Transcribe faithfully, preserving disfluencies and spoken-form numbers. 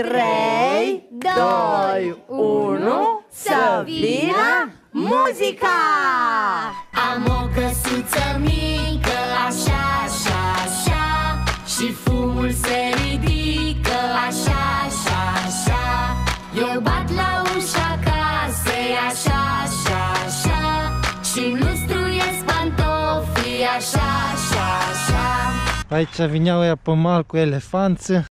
trei, doi, unu, să vină muzica! Am o căsuță mică, așa, așa, așa, și fumul se ridică, așa, așa, așa. Eu bat la ușa casei, așa, așa, așa, și nu struiesc pantofii, așa, așa, așa. Aici vineau ea pe mal cu elefanță.